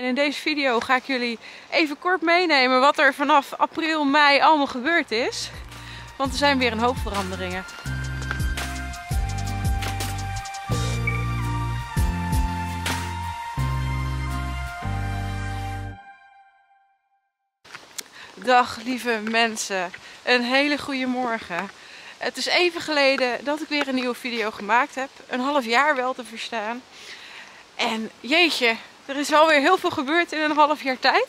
En in deze video ga ik jullie even kort meenemen wat er vanaf april, mei allemaal gebeurd is. Want er zijn weer een hoop veranderingen. Dag lieve mensen, een hele goede morgen. Het is even geleden dat ik weer een nieuwe video gemaakt heb. Een half jaar wel te verstaan. En jeetje, er is wel weer heel veel gebeurd in een half jaar tijd.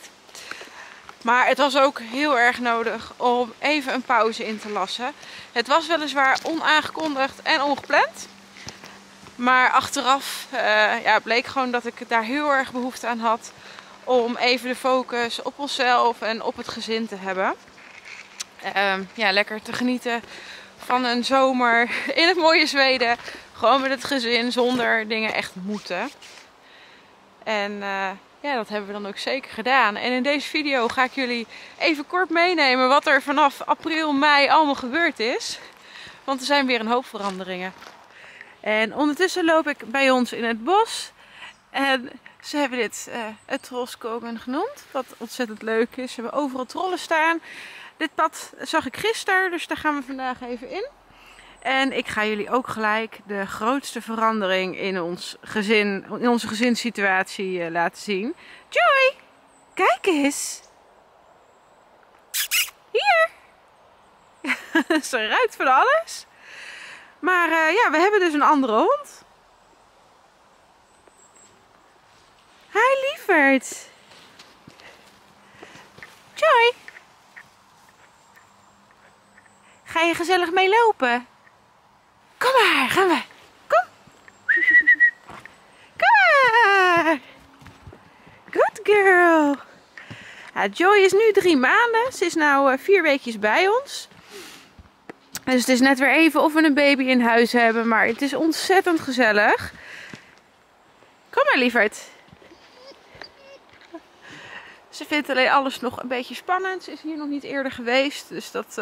Maar het was ook heel erg nodig om even een pauze in te lassen. Het was weliswaar onaangekondigd en ongepland. Maar achteraf bleek gewoon dat ik daar heel erg behoefte aan had. Om even de focus op onszelf en op het gezin te hebben. Lekker te genieten van een zomer in het mooie Zweden. Gewoon met het gezin, zonder dingen echt moeten. En dat hebben we dan ook zeker gedaan. En in deze video ga ik jullie even kort meenemen wat er vanaf april, mei allemaal gebeurd is. Want er zijn weer een hoop veranderingen. En ondertussen loop ik bij ons in het bos. En ze hebben dit het Troskogen genoemd, wat ontzettend leuk is. Ze hebben overal trollen staan. Dit pad zag ik gisteren, dus daar gaan we vandaag even in. En ik ga jullie ook gelijk de grootste verandering in onze gezinssituatie laten zien. Joy, kijk eens! Hier! Ze ruikt van alles. Maar we hebben dus een andere hond. Hi lieverd! Joy! Ga je gezellig mee lopen? Kom maar, gaan we! Kom! Kom maar! Good girl! Ja, Joy is nu 3 maanden. Ze is nu 4 weekjes bij ons. Dus het is net weer even of we een baby in huis hebben. Maar het is ontzettend gezellig. Kom maar lieverd! Ze vindt alleen alles nog een beetje spannend. Ze is hier nog niet eerder geweest. Dus dat...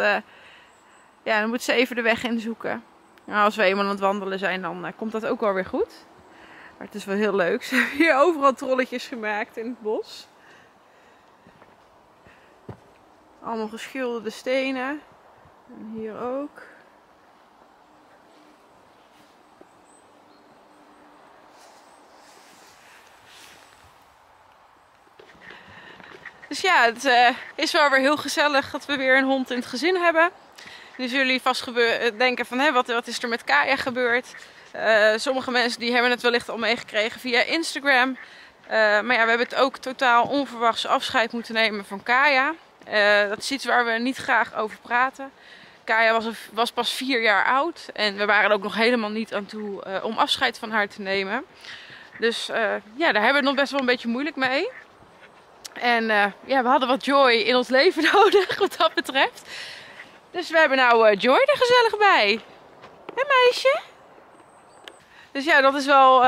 dan moet ze even de weg in zoeken. Nou, als we eenmaal aan het wandelen zijn, dan komt dat ook wel weer goed. Maar het is wel heel leuk. Ze hebben hier overal trolletjes gemaakt in het bos. Allemaal geschilderde stenen. En hier ook. Dus ja, het is wel weer heel gezellig dat we weer een hond in het gezin hebben. Nu zullen jullie vast denken van, wat is er met Kaya gebeurd? Sommige mensen die hebben het wellicht al meegekregen via Instagram. Maar we hebben het ook totaal onverwachts afscheid moeten nemen van Kaya. Dat is iets waar we niet graag over praten. Kaya was pas 4 jaar oud en we waren er ook nog helemaal niet aan toe om afscheid van haar te nemen. Dus daar hebben we het nog best wel een beetje moeilijk mee. En we hadden wat Joy in ons leven nodig wat dat betreft. Dus we hebben nou Joy er gezellig bij. Hè meisje? Dus ja, dat is wel,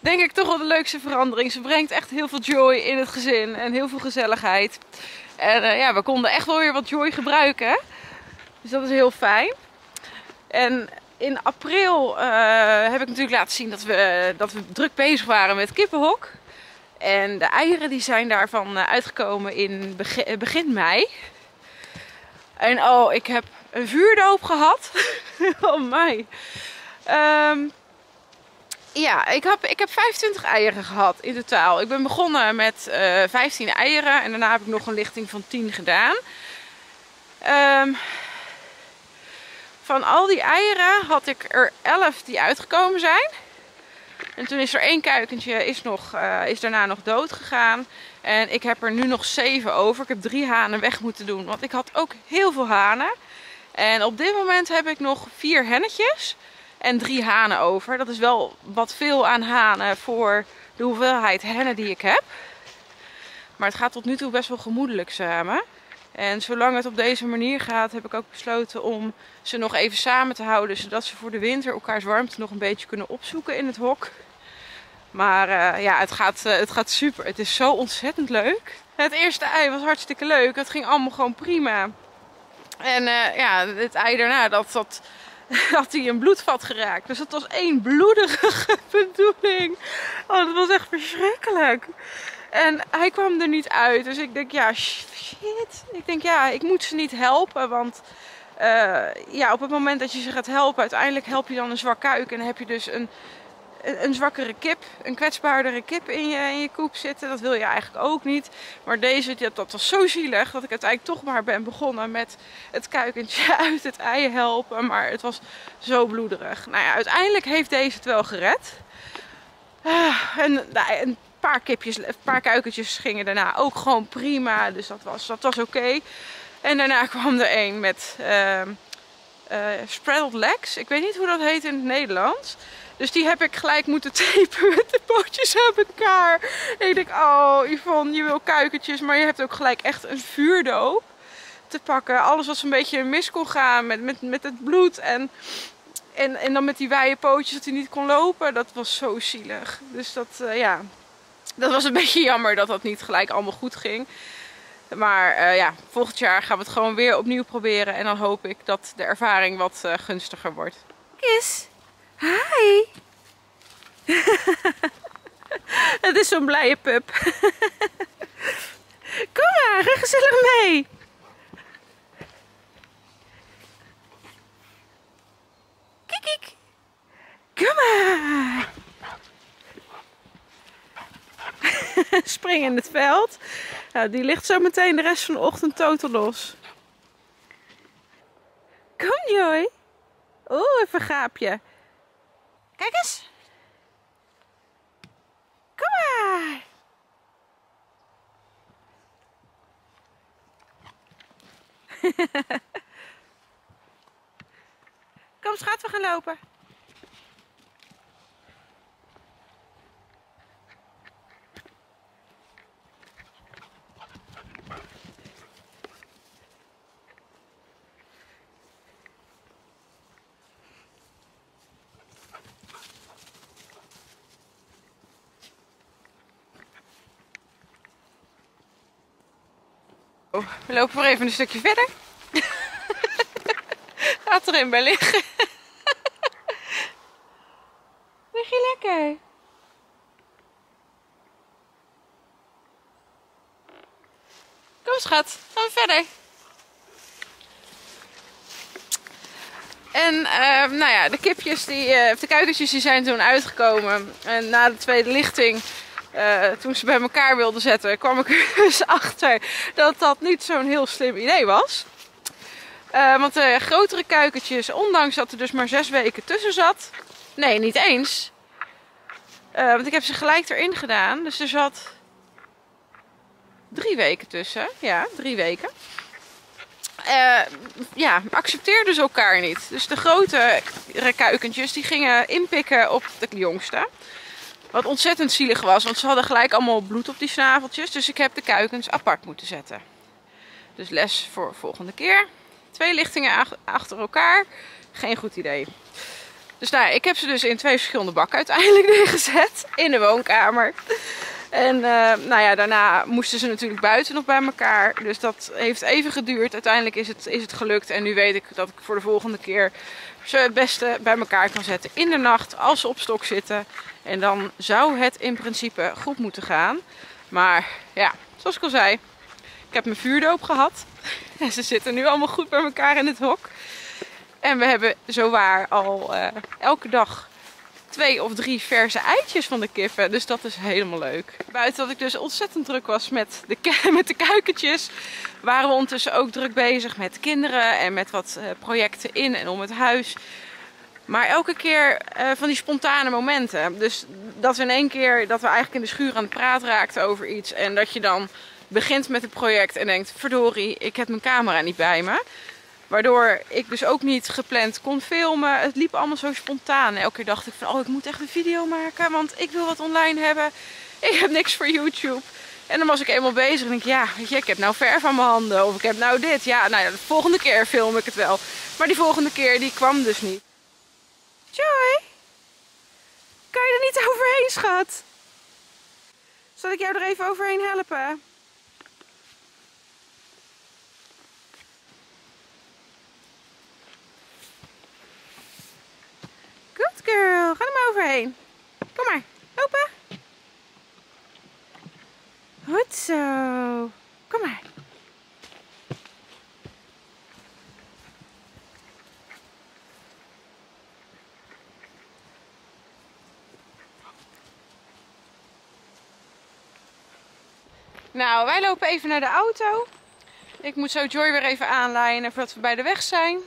denk ik, toch wel de leukste verandering. Ze brengt echt heel veel joy in het gezin en heel veel gezelligheid. En we konden echt wel weer wat joy gebruiken. Dus dat is heel fijn. En in april heb ik natuurlijk laten zien dat we druk bezig waren met kippenhok. En de eieren die zijn daarvan uitgekomen in begin mei. En ik heb een vuurdoop gehad. Oh my. Ik heb 25 eieren gehad in totaal. Ik ben begonnen met 15 eieren. En daarna heb ik nog een lichting van 10 gedaan. Van al die eieren had ik er 11 die uitgekomen zijn. En toen is er 1 kuikentje is daarna nog dood gegaan. En ik heb er nu nog 7 over. Ik heb 3 hanen weg moeten doen, want ik had ook heel veel hanen. En op dit moment heb ik nog 4 hennetjes en 3 hanen over. Dat is wel wat veel aan hanen voor de hoeveelheid hennen die ik heb. Maar het gaat tot nu toe best wel gemoedelijk samen. En zolang het op deze manier gaat, heb ik ook besloten om ze nog even samen te houden. Zodat ze voor de winter elkaars warmte nog een beetje kunnen opzoeken in het hok. Maar het gaat super. Het is zo ontzettend leuk. Het eerste ei was hartstikke leuk. Het ging allemaal gewoon prima. En het ei daarna, dat had hij een bloedvat geraakt. Dus dat was één bloedige bedoeling. Oh, dat was echt verschrikkelijk. En hij kwam er niet uit. Dus ik denk, ja, shit. Ik denk, ja, ik moet ze niet helpen. Want ja, op het moment dat je ze gaat helpen, uiteindelijk help je dan een zwak kuik. En dan heb je dus een zwakkere kip, een kwetsbaardere kip in je koep zitten. Dat wil je eigenlijk ook niet. Maar deze, dat was zo zielig dat ik uiteindelijk toch maar ben begonnen met het kuikentje uit het ei helpen. Maar het was zo bloederig. Nou ja, uiteindelijk heeft deze het wel gered. En een paar kuikentjes gingen daarna ook gewoon prima. Dus dat was oké. En daarna kwam er een met spreaded legs. Ik weet niet hoe dat heet in het Nederlands. Dus die heb ik gelijk moeten tapen met de pootjes aan elkaar. En ik denk, oh Yvonne, je wil kuikentjes, maar je hebt ook gelijk echt een vuurdoop te pakken. Alles wat zo'n beetje mis kon gaan met het bloed en dan met die wijde pootjes dat hij niet kon lopen. Dat was zo zielig. Dus ja, dat was een beetje jammer dat dat niet gelijk allemaal goed ging. Maar ja, volgend jaar gaan we het gewoon weer opnieuw proberen. En dan hoop ik dat de ervaring wat gunstiger wordt. Kiss! Hi! Het is zo'n blije pup. Kom maar, ga gezellig mee. Kik, kik. Kom maar. Spring in het veld. Nou, die ligt zo meteen de rest van de ochtend totaal los. Kom Joy. Oeh, even gaapje. Kijk eens. Kom maar. Kom schat, we gaan lopen. We lopen weer even een stukje verder. Gaat erin bij liggen. Lig je lekker? Kom schat, gaan we verder. En nou ja, de kuikentjes die zijn toen uitgekomen. En na de tweede lichting... toen ze bij elkaar wilden zetten, kwam ik er dus achter dat dat niet zo'n heel slim idee was. Want de grotere kuikentjes, ondanks dat er dus maar 6 weken tussen zat... Nee, niet eens. Want ik heb ze gelijk erin gedaan. Dus er zat 3 weken tussen. Ja, 3 weken. Ja, accepteerden ze elkaar niet. Dus de grotere kuikentjes die gingen inpikken op de jongste... Wat ontzettend zielig was, want ze hadden gelijk allemaal bloed op die snaveltjes. Dus ik heb de kuikens apart moeten zetten. Dus les voor volgende keer. 2 lichtingen achter elkaar. Geen goed idee. Dus nou, ik heb ze dus in 2 verschillende bakken uiteindelijk neergezet. In de woonkamer. En nou ja, daarna moesten ze natuurlijk buiten nog bij elkaar. Dus dat heeft even geduurd. Uiteindelijk is het gelukt. En nu weet ik dat ik voor de volgende keer ze het beste bij elkaar kan zetten. In de nacht, als ze op stok zitten. En dan zou het in principe goed moeten gaan. Maar ja, zoals ik al zei, ik heb mijn vuurdoop gehad. En ze zitten nu allemaal goed bij elkaar in het hok. En we hebben zowaar al elke dag 2 of 3 verse eitjes van de kippen. Dus dat is helemaal leuk. Buiten dat ik dus ontzettend druk was met de kuikentjes, waren we ondertussen ook druk bezig met kinderen en met wat projecten in en om het huis. Maar elke keer van die spontane momenten. Dus dat we in één keer, dat we eigenlijk in de schuur aan het praten raakten over iets. En dat je dan begint met het project en denkt, verdorie, ik heb mijn camera niet bij me. Waardoor ik dus ook niet gepland kon filmen. Het liep allemaal zo spontaan. Elke keer dacht ik van, oh, ik moet echt een video maken. Want ik wil wat online hebben. Ik heb niks voor YouTube. En dan was ik eenmaal bezig en denk ik, ja, weet je, ik heb nou verf aan mijn handen. Of ik heb nou dit. Ja, nou ja, de volgende keer film ik het wel. Maar die volgende keer, die kwam dus niet. Joy, kan je er niet overheen, schat? Zal ik jou er even overheen helpen? Good girl, ga er maar overheen. Kom maar, lopen. Goed zo. Kom maar. Nou, wij lopen even naar de auto. Ik moet zo Joy weer even aanlijnen voordat we bij de weg zijn.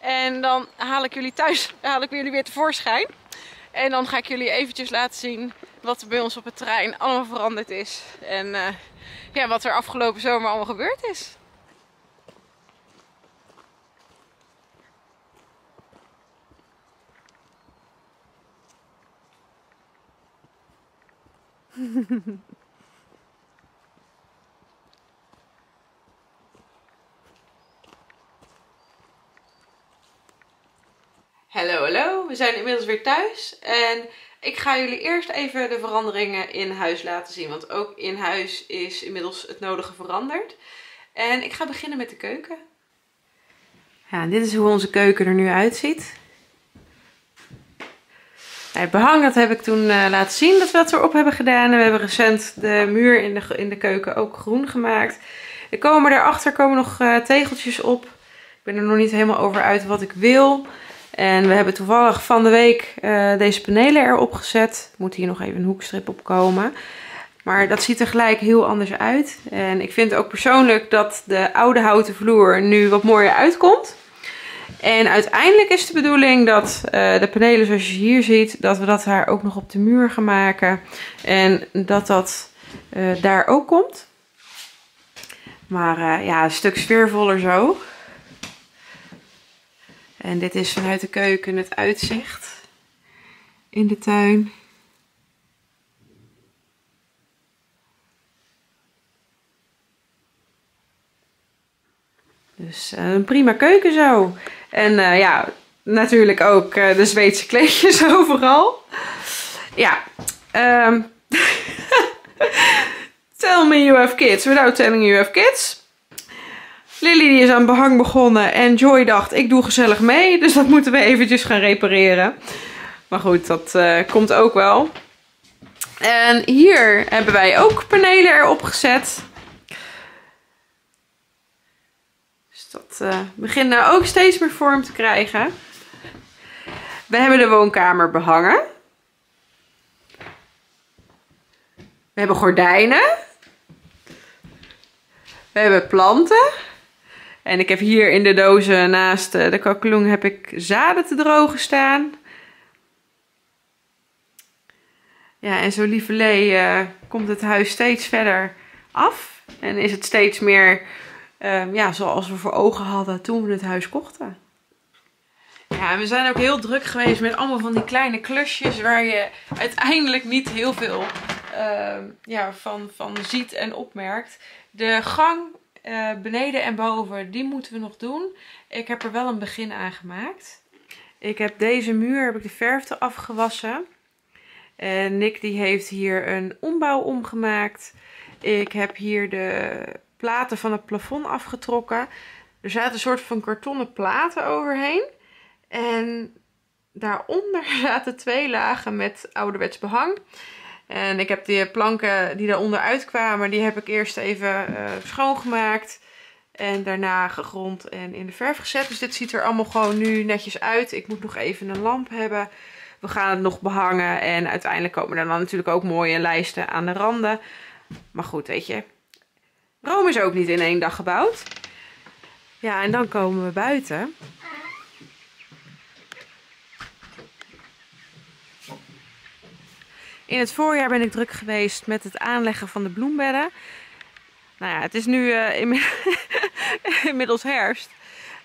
En dan haal ik jullie thuis, haal ik jullie weer tevoorschijn. En dan ga ik jullie eventjes laten zien wat er bij ons op het terrein allemaal veranderd is. En ja, wat er afgelopen zomer allemaal gebeurd is. Hallo, hallo. We zijn inmiddels weer thuis en ik ga jullie eerst even de veranderingen in huis laten zien. Want ook in huis is inmiddels het nodige veranderd. En ik ga beginnen met de keuken. Ja, dit is hoe onze keuken er nu uitziet. Het behang, dat heb ik toen laten zien dat we dat erop hebben gedaan. En we hebben recent de muur in de keuken ook groen gemaakt. Er komen daarachter nog tegeltjes op. Ik ben er nog niet helemaal over uit wat ik wil. En we hebben toevallig van de week deze panelen erop gezet. Moet hier nog even een hoekstrip op komen. Maar dat ziet er gelijk heel anders uit. En ik vind ook persoonlijk dat de oude houten vloer nu wat mooier uitkomt. En uiteindelijk is de bedoeling dat de panelen zoals je hier ziet, dat we dat daar ook nog op de muur gaan maken. En dat dat daar ook komt. Maar ja, een stuk sfeervoller zo. En dit is vanuit de keuken het uitzicht in de tuin. Dus een prima keuken zo. En ja, natuurlijk ook de Zweedse kleedjes overal. Ja, tell me you have kids without telling you have kids. Lily die is aan behang begonnen en Joy dacht, ik doe gezellig mee. Dus dat moeten we eventjes gaan repareren. Maar goed, dat komt ook wel. En hier hebben wij ook panelen erop gezet. Dus dat begint nou ook steeds meer vorm te krijgen. We hebben de woonkamer behangen. We hebben gordijnen. We hebben planten. En ik heb hier in de dozen naast de kalkoen heb ik zaden te drogen staan. Ja, en zo lieverlee komt het huis steeds verder af. En is het steeds meer ja, zoals we voor ogen hadden toen we het huis kochten. Ja, en we zijn ook heel druk geweest met allemaal van die kleine klusjes waar je uiteindelijk niet heel veel ja, van ziet en opmerkt. De gang... beneden en boven, die moeten we nog doen. Ik heb er wel een begin aan gemaakt. Ik heb deze muur, heb ik de verf eraf gewassen. En Nick die heeft hier een ombouw omgemaakt. Ik heb hier de platen van het plafond afgetrokken. Er zaten een soort van kartonnen platen overheen. En daaronder zaten twee lagen met ouderwets behang. En ik heb die planken die daaronder uitkwamen, die heb ik eerst even schoongemaakt. En daarna gegrond en in de verf gezet. Dus dit ziet er allemaal gewoon nu netjes uit. Ik moet nog even een lamp hebben. We gaan het nog behangen. En uiteindelijk komen er dan natuurlijk ook mooie lijsten aan de randen. Maar goed, weet je. Rome is ook niet in één dag gebouwd. Ja, en dan komen we buiten. In het voorjaar ben ik druk geweest met het aanleggen van de bloembedden. Nou ja, het is nu inmiddels herfst.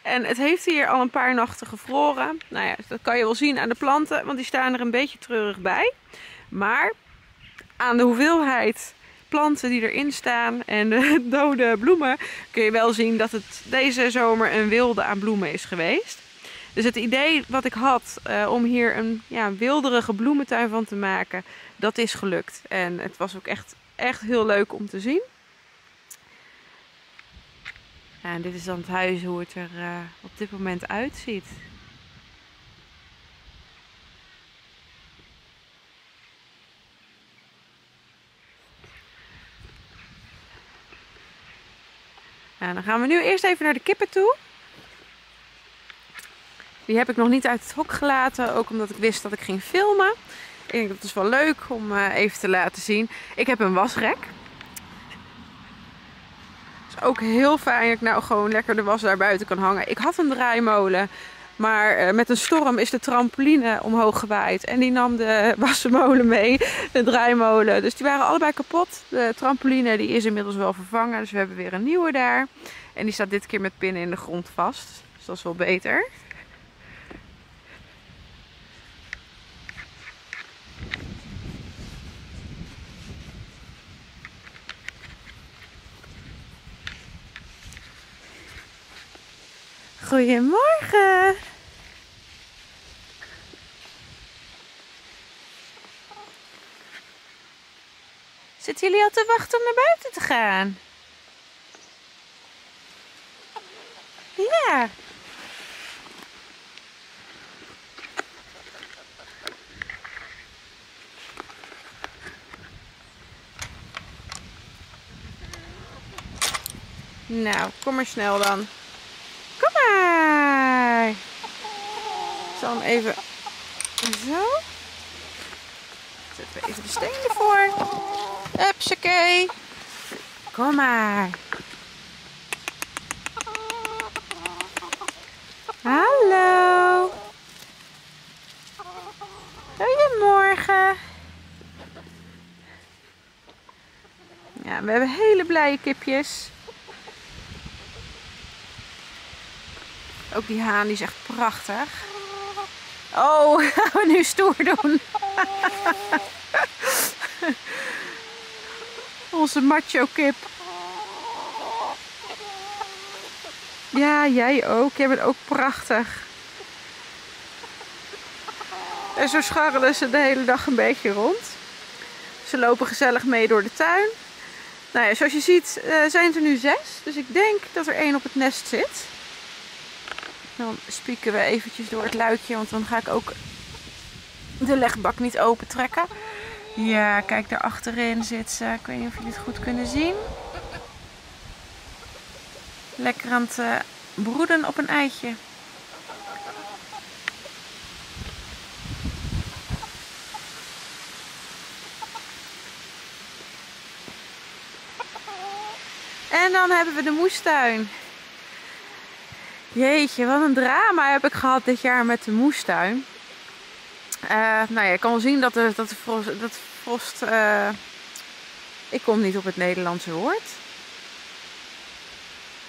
En het heeft hier al een paar nachten gevroren. Nou ja, dat kan je wel zien aan de planten, want die staan er een beetje treurig bij. Maar aan de hoeveelheid planten die erin staan en de dode bloemen... kun je wel zien dat het deze zomer een wilde aan bloemen is geweest. Dus het idee wat ik had om hier een ja, wilderige bloementuin van te maken, dat is gelukt. En het was ook echt heel leuk om te zien. Ja, en dit is dan het huis hoe het er op dit moment uitziet. Nou, dan gaan we nu eerst even naar de kippen toe. Die heb ik nog niet uit het hok gelaten, ook omdat ik wist dat ik ging filmen. Ik denk dat is wel leuk om even te laten zien. Ik heb een wasrek. Het is ook heel fijn dat ik nou gewoon lekker de was daar buiten kan hangen. Ik had een draaimolen, maar met een storm is de trampoline omhoog gewaaid. En die nam de wassenmolen mee, de draaimolen. Dus die waren allebei kapot. De trampoline die is inmiddels wel vervangen, dus we hebben weer een nieuwe daar. En die staat dit keer met pinnen in de grond vast. Dus dat is wel beter. Goedemorgen! Zitten jullie al te wachten om naar buiten te gaan? Ja! Nou, kom maar snel dan. Ik zal hem even zo. Zetten we even de steen ervoor. Hupsakee. Kom maar. Hallo. Goedemorgen. Ja, we hebben hele blije kipjes. Ook die haan, die is echt prachtig. Oh, gaan we nu stoer doen. Onze macho kip. Ja, jij ook. Jij bent ook prachtig. En zo scharrelen ze de hele dag een beetje rond. Ze lopen gezellig mee door de tuin. Nou ja, zoals je ziet zijn er nu 6. Dus ik denk dat er 1 op het nest zit. Dan spieken we eventjes door het luikje, want dan ga ik ook de legbak niet open trekken. Ja, kijk, daar achterin zit ze. Ik weet niet of jullie het goed kunnen zien. Lekker aan het broeden op een eitje. En dan hebben we de moestuin. Jeetje, wat een drama heb ik gehad dit jaar met de moestuin. Nou ja, ik kan wel zien dat de frost... ik kom niet op het Nederlandse woord.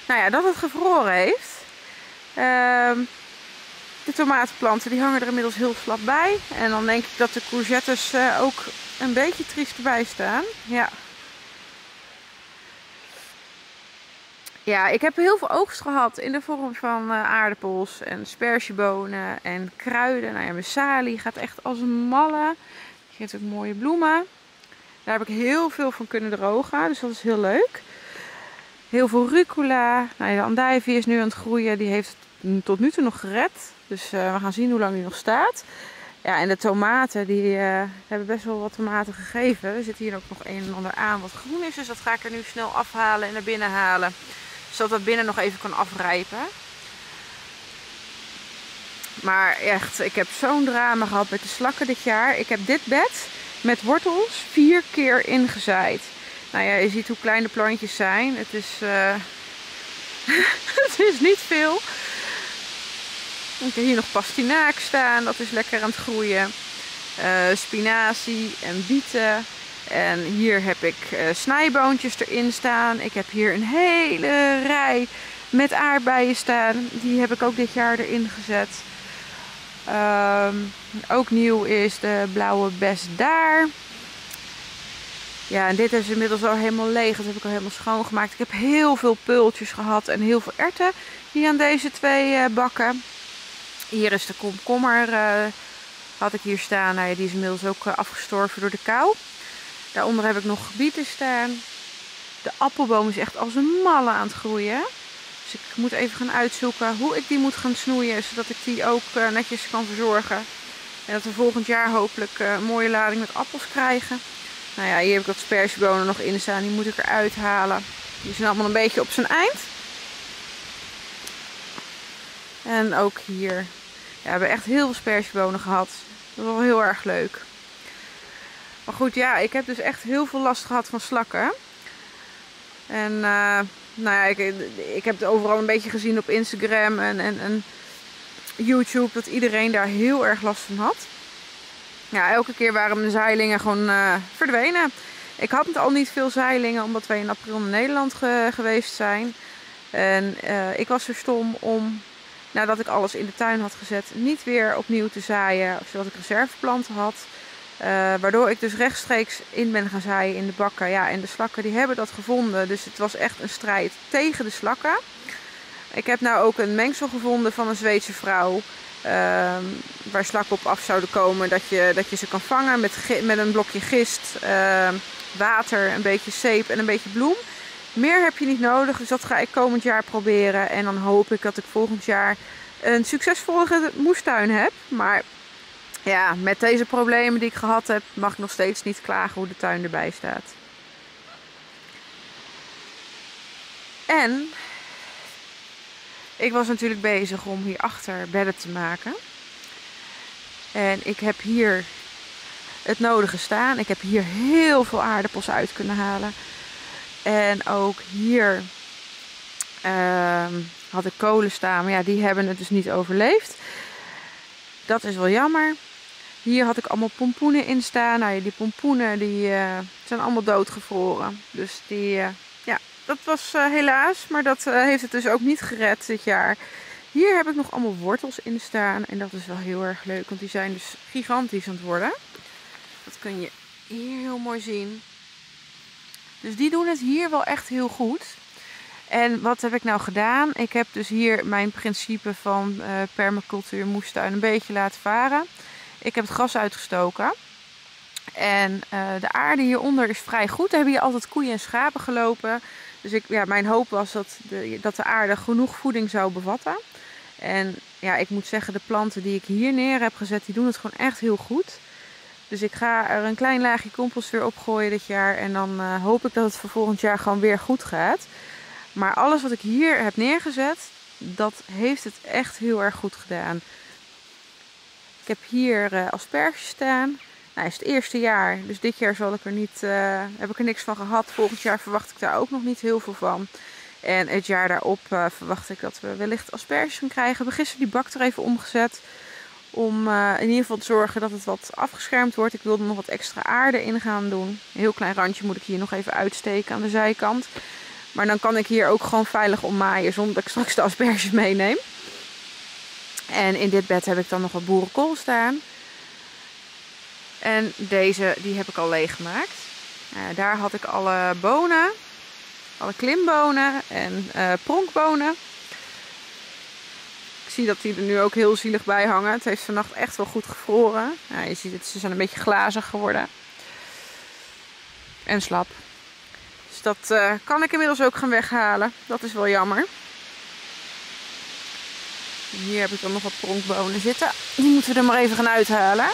Nou ja, dat het gevroren heeft. De tomatenplanten die hangen er inmiddels heel slap bij. En dan denk ik dat de courgettes ook een beetje triest bij staan. Ja. Ja, ik heb heel veel oogst gehad in de vorm van aardappels en sperziebonen en kruiden. Nou ja, mijn salie gaat echt als een malle. Je hebt ook mooie bloemen. Daar heb ik heel veel van kunnen drogen, dus dat is heel leuk. Heel veel rucola. Nou ja, de andijvie is nu aan het groeien. Die heeft het tot nu toe nog gered. Dus we gaan zien hoe lang die nog staat. Ja, en de tomaten, die hebben best wel wat tomaten gegeven. Er zit hier ook nog een en ander aan wat groen is. Dus dat ga ik er nu snel afhalen en naar binnen halen. Zodat dat binnen nog even kan afrijpen. Maar echt, ik heb zo'n drama gehad met de slakken dit jaar. Ik heb dit bed met wortels 4 keer ingezaaid. Nou ja, je ziet hoe klein de plantjes zijn. Het is, het is niet veel. Ik heb hier nog pastinaak staan. Dat is lekker aan het groeien. Spinazie en bieten. En hier heb ik snijboontjes erin staan. Ik heb hier een hele rij met aardbeien staan. Die heb ik ook dit jaar erin gezet. Ook nieuw is de blauwe bes daar. Ja, en dit is inmiddels al helemaal leeg. Dat heb ik al helemaal schoongemaakt. Ik heb heel veel peultjes gehad en heel veel erwten hier aan deze 2 bakken. Hier is de komkommer. Had ik hier staan. Nou ja, die is inmiddels ook afgestorven door de kou. Daaronder heb ik nog gebieten staan. De appelboom is echt als een malle aan het groeien. Dus ik moet even gaan uitzoeken hoe ik die moet gaan snoeien. Zodat ik die ook netjes kan verzorgen. En dat we volgend jaar hopelijk een mooie lading met appels krijgen. Nou ja, hier heb ik wat sperziebonen nog in staan. Die moet ik eruit halen. Die zijn allemaal een beetje op zijn eind. En ook hier. Ja, we hebben echt heel veel sperziebonen gehad. Dat was wel heel erg leuk. Maar goed, ja, ik heb dus echt heel veel last gehad van slakken. En nou ja, ik heb het overal een beetje gezien op Instagram en YouTube. Dat iedereen daar heel erg last van had. Ja, elke keer waren mijn zeilingen gewoon verdwenen. Ik had al niet veel zeilingen, omdat wij in april naar Nederland geweest zijn. En ik was er stom om, nadat ik alles in de tuin had gezet, niet weer opnieuw te zaaien. Zodat ik reserveplanten had. Waardoor ik dus rechtstreeks in ben gaan zaaien in de bakken. Ja, en de slakken die hebben dat gevonden. Dus het was echt een strijd tegen de slakken. Ik heb nou ook een mengsel gevonden van een Zweedse vrouw. Waar slakken op af zouden komen. Dat je ze kan vangen met een blokje gist, water, een beetje zeep en een beetje bloem. Meer heb je niet nodig, dus dat ga ik komend jaar proberen. En dan hoop ik dat ik volgend jaar een succesvolle moestuin heb. Maar ja, met deze problemen die ik gehad heb, mag ik nog steeds niet klagen hoe de tuin erbij staat. En ik was natuurlijk bezig om hierachter bedden te maken. En ik heb hier het nodige staan. Ik heb hier heel veel aardappels uit kunnen halen. En ook hier had ik kolen staan. Maar ja, die hebben het dus niet overleefd. Dat is wel jammer. Hier had ik allemaal pompoenen in staan. Nou ja, die pompoenen die, zijn allemaal doodgevroren. Dus die, ja, dat was helaas. Maar dat heeft het dus ook niet gered dit jaar. Hier heb ik nog allemaal wortels in staan. En dat is wel heel erg leuk. Want die zijn dus gigantisch aan het worden. Dat kun je hier heel mooi zien. Dus die doen het hier wel echt heel goed. En wat heb ik nou gedaan? Ik heb dus hier mijn principe van permacultuur moestuin een beetje laten varen. Ik heb het gras uitgestoken. En de aarde hieronder is vrij goed. Er hebben hier altijd koeien en schapen gelopen. Dus ja, mijn hoop was dat de aarde genoeg voeding zou bevatten. En ja, ik moet zeggen, de planten die ik hier neer heb gezet, die doen het gewoon echt heel goed. Dus ik ga er een klein laagje compost weer op gooien dit jaar. En dan hoop ik dat het voor volgend jaar gewoon weer goed gaat. Maar alles wat ik hier heb neergezet, dat heeft het echt heel erg goed gedaan. Ik heb hier asperges staan. Nou, het is het eerste jaar, dus dit jaar zal ik er niet, heb ik er niks van gehad. Volgend jaar verwacht ik daar ook nog niet heel veel van. En het jaar daarop verwacht ik dat we wellicht asperges gaan krijgen. We hebben gisteren die bak er even omgezet. Om in ieder geval te zorgen dat het wat afgeschermd wordt. Ik wil er nog wat extra aarde in gaan doen. Een heel klein randje moet ik hier nog even uitsteken aan de zijkant. Maar dan kan ik hier ook gewoon veilig ommaaien zonder dat ik straks de asperges meeneem. En in dit bed heb ik dan nog wat boerenkool staan. En deze die heb ik al leeggemaakt. Daar had ik alle bonen. Alle klimbonen en pronkbonen. Ik zie dat die er nu ook heel zielig bij hangen. Het heeft vannacht echt wel goed gevroren. Nou, je ziet het, ze zijn een beetje glazig geworden. En slap. Dus dat kan ik inmiddels ook gaan weghalen. Dat is wel jammer. Hier heb ik dan nog wat pronkbonen zitten. Die moeten we er maar even gaan uithalen.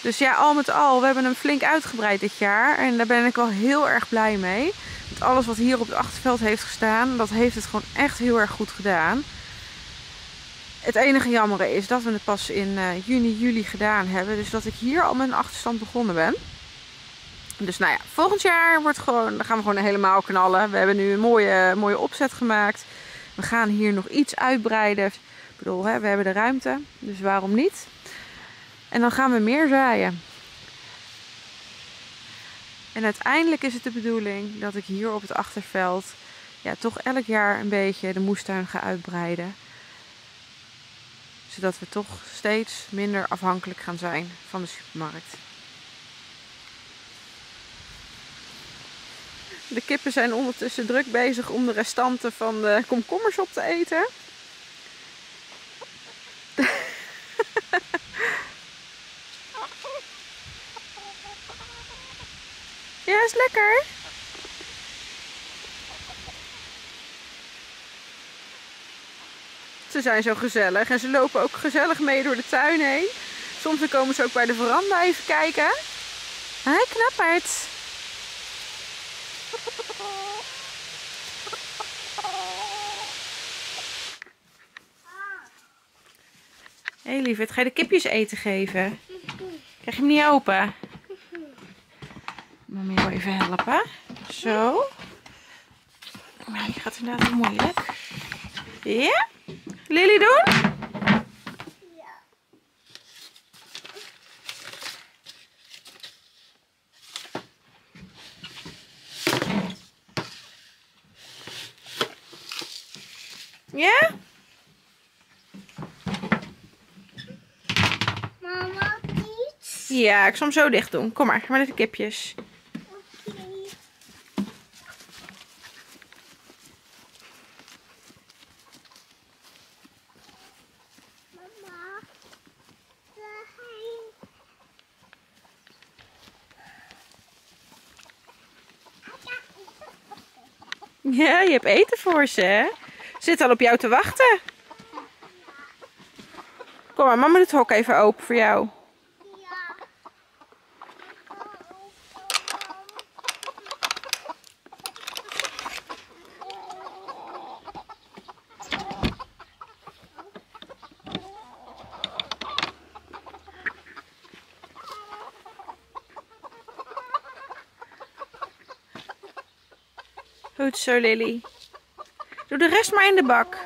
Dus ja, al met al, we hebben hem flink uitgebreid dit jaar. En daar ben ik wel heel erg blij mee. Want alles wat hier op het achterveld heeft gestaan, dat heeft het gewoon echt heel erg goed gedaan. Het enige jammer is dat we het pas in juni, juli gedaan hebben. Dus dat ik hier al met een achterstand begonnen ben. Dus nou ja, volgend jaar gaan we gewoon helemaal knallen. We hebben nu een mooie opzet gemaakt. We gaan hier nog iets uitbreiden. Ik bedoel, hè, we hebben de ruimte, dus waarom niet? En dan gaan we meer zaaien. En uiteindelijk is het de bedoeling dat ik hier op het achterveld, ja, toch elk jaar een beetje de moestuin ga uitbreiden. Zodat we toch steeds minder afhankelijk gaan zijn van de supermarkt. De kippen zijn ondertussen druk bezig om de restanten van de komkommers op te eten. Ja, is lekker. Ze zijn zo gezellig en ze lopen ook gezellig mee door de tuin heen. Soms komen ze ook bij de veranda even kijken. Hij knappert. Hé hey, lieverd, ga je de kipjes eten geven? Krijg je hem niet open? Mami wil even helpen. Zo. Maar je gaat inderdaad wel moeilijk. Ja? Lily doen? Ja. Ja? Mama, iets? Ja, ik zal hem zo dicht doen. Kom maar, maar even kipjes. Ja, je hebt eten voor ze, hè? Zit al op jou te wachten. Kom maar, mama doet het hok even open voor jou. Goed zo, Lily. Doe de rest maar in de bak.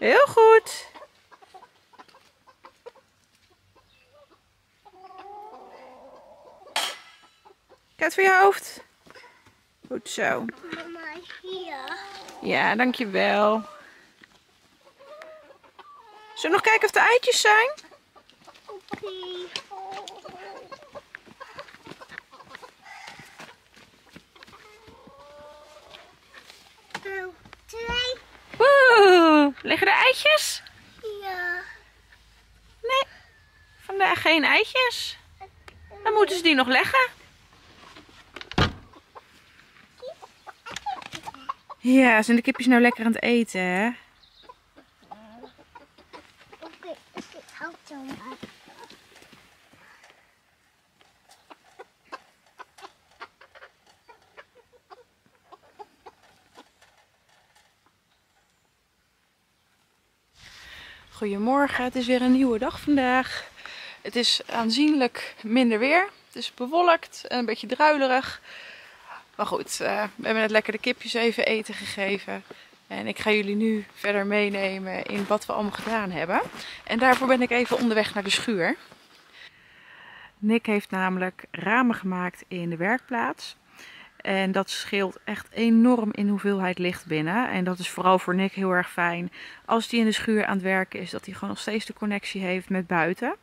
Heel goed. Kijk voor je hoofd. Goed zo. Mama, hier. Ja, dankjewel. Zullen we nog kijken of de eitjes zijn? Oké. Liggen er eitjes? Ja. Nee, vandaag geen eitjes. Dan moeten ze die nog leggen. Ja, zijn de kipjes nou lekker aan het eten, hè? Oké, houd zo maar. Goedemorgen, het is weer een nieuwe dag vandaag. Het is aanzienlijk minder weer. Het is bewolkt en een beetje druilerig. Maar goed, we hebben net lekker de kipjes even eten gegeven. En ik ga jullie nu verder meenemen in wat we allemaal gedaan hebben. En daarvoor ben ik even onderweg naar de schuur. Nick heeft namelijk ramen gemaakt in de werkplaats. En dat scheelt echt enorm in hoeveelheid licht binnen. En dat is vooral voor Nick heel erg fijn. Als hij in de schuur aan het werken is, dat hij gewoon nog steeds de connectie heeft met buiten.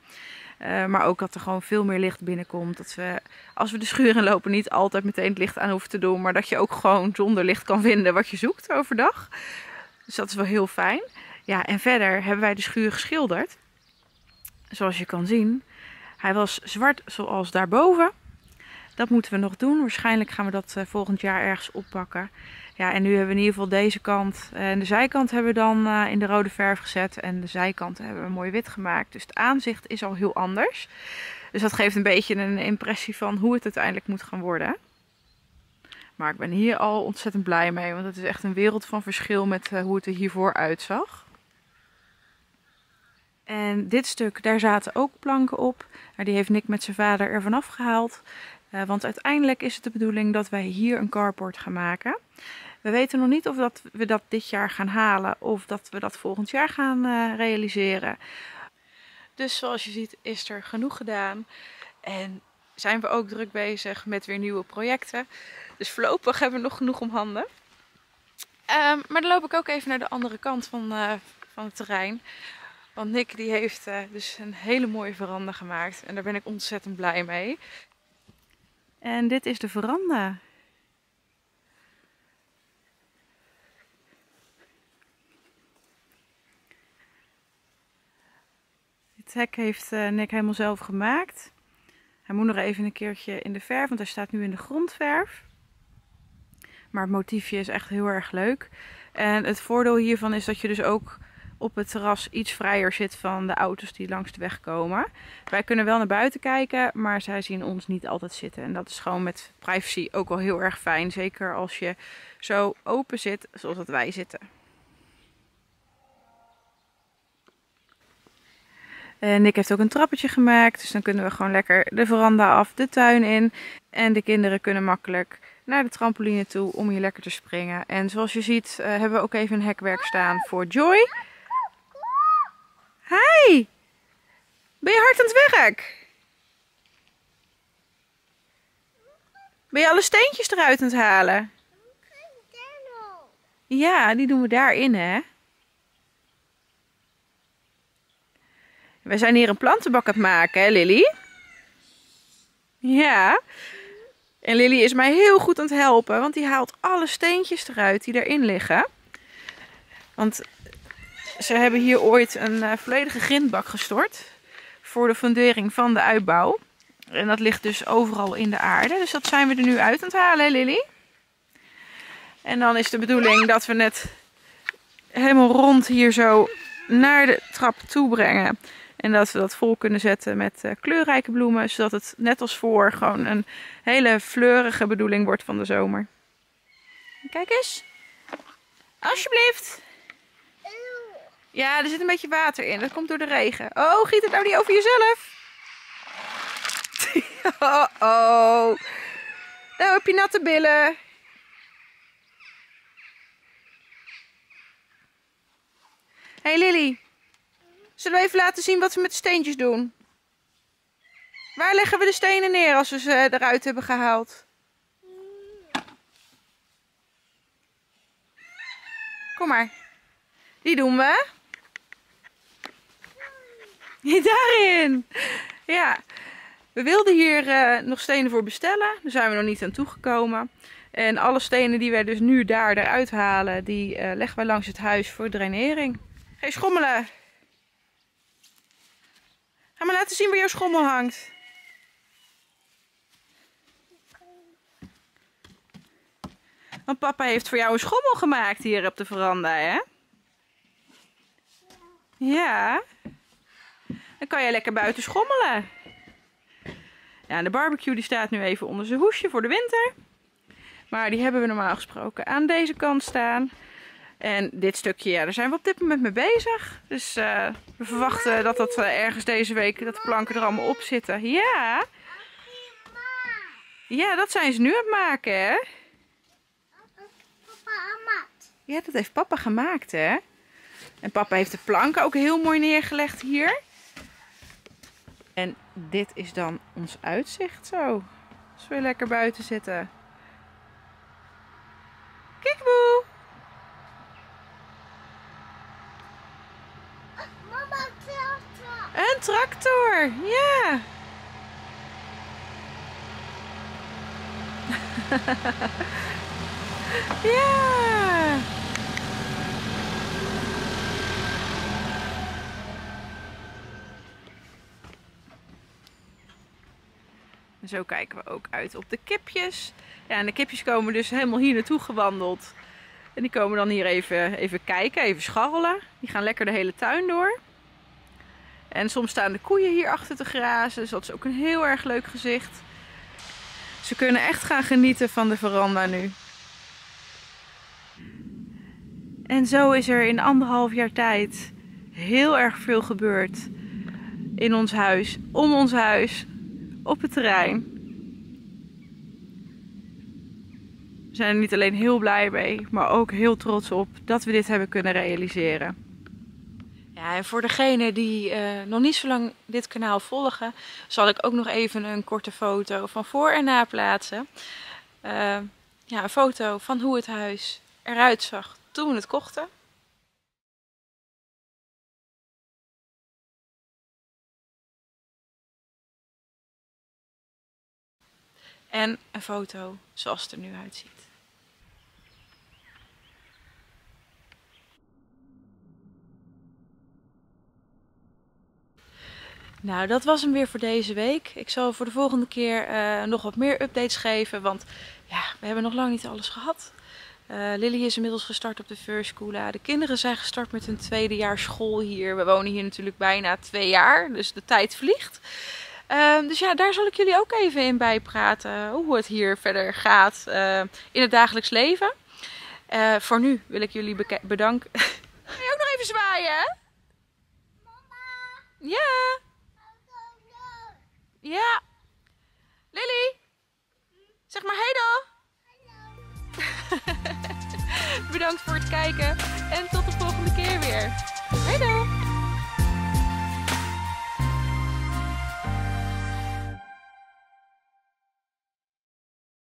Maar ook dat er gewoon veel meer licht binnenkomt. Dat we, als we de schuur inlopen, niet altijd meteen het licht aan hoeven te doen. Maar dat je ook gewoon zonder licht kan vinden wat je zoekt overdag. Dus dat is wel heel fijn. Ja, en verder hebben wij de schuur geschilderd. Zoals je kan zien. Hij was zwart zoals daarboven. Dat moeten we nog doen. Waarschijnlijk gaan we dat volgend jaar ergens oppakken. Ja, en nu hebben we in ieder geval deze kant en de zijkant hebben we dan in de rode verf gezet. En de zijkant hebben we mooi wit gemaakt. Dus het aanzicht is al heel anders. Dus dat geeft een beetje een impressie van hoe het uiteindelijk moet gaan worden. Maar ik ben hier al ontzettend blij mee. Want het is echt een wereld van verschil met hoe het er hiervoor uitzag. En dit stuk, daar zaten ook planken op. Maar die heeft Nick met zijn vader ervan afgehaald. Want uiteindelijk is het de bedoeling dat wij hier een carport gaan maken. We weten nog niet of dat we dat dit jaar gaan halen of dat we dat volgend jaar gaan realiseren. Dus zoals je ziet is er genoeg gedaan. En zijn we ook druk bezig met weer nieuwe projecten. Dus voorlopig hebben we nog genoeg om handen. Maar dan loop ik ook even naar de andere kant van het terrein. Want Nick die heeft dus een hele mooie veranda gemaakt. En daar ben ik ontzettend blij mee. En dit is de veranda. Het hek heeft Nick helemaal zelf gemaakt. Hij moet nog even een keertje in de verf, want hij staat nu in de grondverf. Maar het motiefje is echt heel erg leuk. En het voordeel hiervan is dat je dus ook op het terras iets vrijer zit van de auto's die langs de weg komen. Wij kunnen wel naar buiten kijken, maar zij zien ons niet altijd zitten. En dat is gewoon met privacy ook wel heel erg fijn. Zeker als je zo open zit zoals dat wij zitten. En Nick heeft ook een trappetje gemaakt. Dus dan kunnen we gewoon lekker de veranda af, de tuin in. En de kinderen kunnen makkelijk naar de trampoline toe om hier lekker te springen. En zoals je ziet hebben we ook even een hekwerk staan voor Joy. Hi! Ben je hard aan het werk? Ben je alle steentjes eruit aan het halen? Ja, die doen we daarin, hè? Wij zijn hier een plantenbak aan het maken, hè Lily? Ja. En Lily is mij heel goed aan het helpen, want die haalt alle steentjes eruit die erin liggen. Want ze hebben hier ooit een volledige grindbak gestort voor de fundering van de uitbouw. En dat ligt dus overal in de aarde. Dus dat zijn we er nu uit aan het halen, hè Lily? En dan is de bedoeling dat we net helemaal rond hier zo naar de trap toe brengen. En dat we dat vol kunnen zetten met kleurrijke bloemen. Zodat het net als voor gewoon een hele fleurige bedoeling wordt van de zomer. Kijk eens. Alsjeblieft. Ja, er zit een beetje water in. Dat komt door de regen. Oh, giet het nou niet over jezelf. Oh. Nou heb je natte billen. Hey Lily. Zullen we even laten zien wat we met de steentjes doen? Waar leggen we de stenen neer als we ze eruit hebben gehaald? Kom maar. Die doen we. Daarin! Ja. We wilden hier nog stenen voor bestellen. Daar zijn we nog niet aan toegekomen. En alle stenen die wij dus nu daar eruit halen, die leggen wij langs het huis voor drainering. Geen schommelen! Ga maar laten zien waar jouw schommel hangt. Want papa heeft voor jou een schommel gemaakt hier op de veranda, hè? Ja. Dan kan jij lekker buiten schommelen. Ja, de barbecue die staat nu even onder zijn hoesje voor de winter. Maar die hebben we normaal gesproken aan deze kant staan. En dit stukje, ja, daar zijn we op dit moment mee bezig. Dus we verwachten dat ergens deze week, dat de planken er allemaal op zitten. Ja. Ja, dat zijn ze nu aan het maken, hè? Ja, dat heeft papa gemaakt, hè? En papa heeft de planken ook heel mooi neergelegd hier. En dit is dan ons uitzicht zo. Als we lekker buiten zitten. Kikboe! Een tractor, ja! Ja! En zo kijken we ook uit op de kipjes. Ja, en de kipjes komen dus helemaal hier naartoe gewandeld. En die komen dan hier even kijken, even scharrelen. Die gaan lekker de hele tuin door. En soms staan de koeien hier achter te grazen, dus dat is ook een heel erg leuk gezicht. Ze kunnen echt gaan genieten van de veranda nu. En zo is er in 1,5 jaar tijd heel erg veel gebeurd in ons huis, om ons huis, op het terrein. We zijn er niet alleen heel blij mee, maar ook heel trots op dat we dit hebben kunnen realiseren. Ja, en voor degenen die nog niet zo lang dit kanaal volgen, zal ik ook nog even een korte foto van voor en na plaatsen. Ja, een foto van hoe het huis eruit zag toen we het kochten. En een foto zoals het er nu uitziet. Nou, dat was hem weer voor deze week. Ik zal voor de volgende keer nog wat meer updates geven, want ja, we hebben nog lang niet alles gehad. Lily is inmiddels gestart op de Furskoola. De kinderen zijn gestart met hun tweede jaar school hier. We wonen hier natuurlijk bijna 2 jaar, dus de tijd vliegt. Dus ja, daar zal ik jullie ook even in bijpraten hoe het hier verder gaat in het dagelijks leven. Voor nu wil ik jullie bedanken. Wil je ook nog even zwaaien? Mama! Ja! Ja! Lily! Zeg maar heido! Bedankt voor het kijken en tot de volgende keer weer!